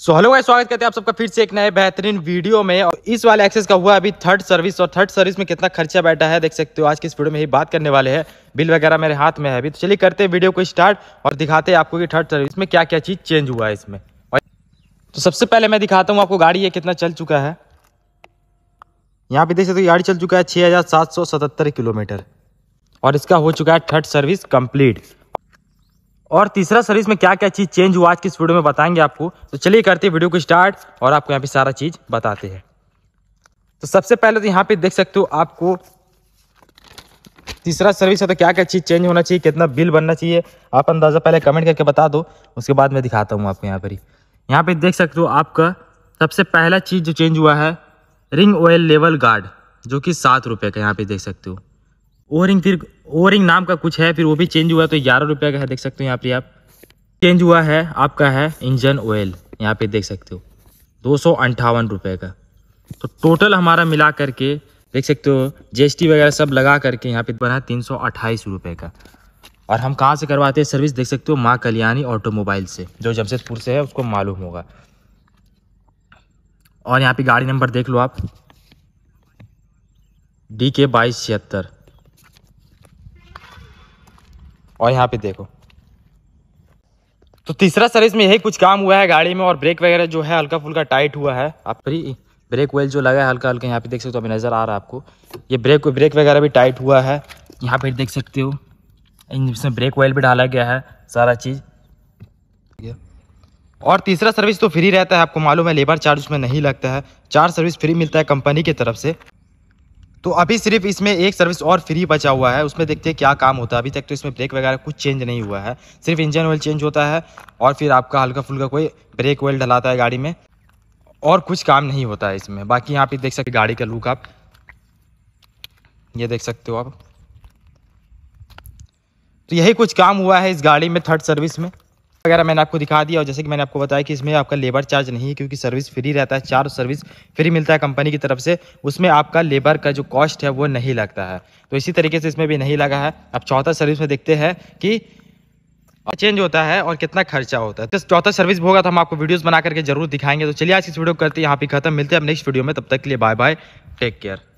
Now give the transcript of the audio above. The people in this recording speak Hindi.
सो हेलो गाइस, स्वागत करते हैं आप सबका फिर से एक नए बेहतरीन वीडियो में। और इस वाले एक्सेस का हुआ अभी थर्ड सर्विस, और थर्ड सर्विस में कितना खर्चा बैठा है देख सकते हो। आज की इस वीडियो में ही बात करने वाले हैं। बिल वगैरह मेरे हाथ में है अभी, तो चलिए करते हैं वीडियो को स्टार्ट और दिखाते हैं आपको कि थर्ड सर्विस में क्या क्या चीज़ चेंज हुआ है इसमें। तो सबसे पहले मैं दिखाता हूँ आपको गाड़ी ये कितना चल चुका है। यहाँ पे देख सकते हो गाड़ी चल चुका है 6777 किलोमीटर, और इसका हो चुका है थर्ड सर्विस कंप्लीट। और तीसरा सर्विस में क्या क्या चीज़ चेंज हुआ आज की इस वीडियो में बताएंगे आपको। तो चलिए करते हैं वीडियो को स्टार्ट और आपको यहाँ पे सारा चीज़ बताते हैं। तो सबसे पहले तो यहाँ पे देख सकते हो आपको तीसरा सर्विस है तो क्या क्या चीज़ चेंज होना चाहिए, कितना बिल बनना चाहिए, आप अंदाज़ा पहले कमेंट करके बता दो, उसके बाद मैं दिखाता हूँ आपको। यहाँ पर देख सकते हो आपका सबसे पहला चीज़ जो चेंज हुआ है रिंग ऑयल लेवल गार्ड, जो कि 7 रुपये का। यहाँ पे देख सकते हो ओरिंग, फिर ओरिंग नाम का कुछ है, फिर वो भी चेंज हुआ है तो 11 रुपये का है। देख सकते हो यहाँ पे आप चेंज हुआ है आपका है इंजन ऑयल, यहाँ पे देख सकते हो 258 रुपये का। तो टोटल हमारा मिला करके देख सकते हो GST वगैरह सब लगा करके यहाँ पे बना 328 रुपये का। और हम कहाँ से करवाते हैं सर्विस देख सकते हो, माँ कल्याणी ऑटोमोबाइल से, जो जमशेदपुर से है उसको मालूम होगा। और यहाँ पे गाड़ी नंबर देख लो आप DK 2276। और यहाँ पे देखो तो तीसरा सर्विस में यही कुछ काम हुआ है गाड़ी में। और ब्रेक वगैरह जो है हल्का फुल्का टाइट हुआ है, आप फ्री ब्रेक ऑयल जो लगा है हल्का हल्का, यहाँ पे देख सकते हो अभी नज़र आ रहा है आपको। ये ब्रेक वगैरह भी टाइट हुआ है, यहाँ पे देख सकते हो इसमें ब्रेक ऑयल भी डाला गया है सारा चीज़। और तीसरा सर्विस तो फ्री रहता है, आपको मालूम है, लेबर चार्ज उसमें नहीं लगता है। 4 सर्विस फ्री मिलता है कंपनी की तरफ से, तो अभी सिर्फ इसमें एक सर्विस और फ्री बचा हुआ है, उसमें देखते हैं क्या काम होता है। अभी तक तो इसमें ब्रेक वगैरह कुछ चेंज नहीं हुआ है, सिर्फ इंजन ऑयल चेंज होता है और फिर आपका हल्का फुल्का कोई ब्रेक ऑयल डलाता है गाड़ी में, और कुछ काम नहीं होता है इसमें। बाकी यहाँ पे देख सकते गाड़ी का लुक आप ये देख सकते हो आप। तो यही कुछ काम हुआ है इस गाड़ी में थर्ड सर्विस में वगैरह मैंने आपको दिखा दिया। और जैसे कि मैंने आपको बताया कि इसमें आपका लेबर चार्ज नहीं है क्योंकि सर्विस फ्री रहता है, 4 सर्विस फ्री मिलता है कंपनी की तरफ से, उसमें आपका लेबर का जो कॉस्ट है वो नहीं लगता है। तो इसी तरीके से इसमें भी नहीं लगा है। अब चौथा सर्विस में देखते हैं कि चेंज होता है और कितना खर्चा होता है। तो चौथा सर्विस होगा तो हम आपको वीडियोज़ बना करके जरूर दिखाएंगे। तो चलिए आज इस वीडियो को करते हैं यहाँ पे खत्म, मिलते हैं अब नेक्स्ट वीडियो में। तब तक के लिए बाय बाय, टेक केयर।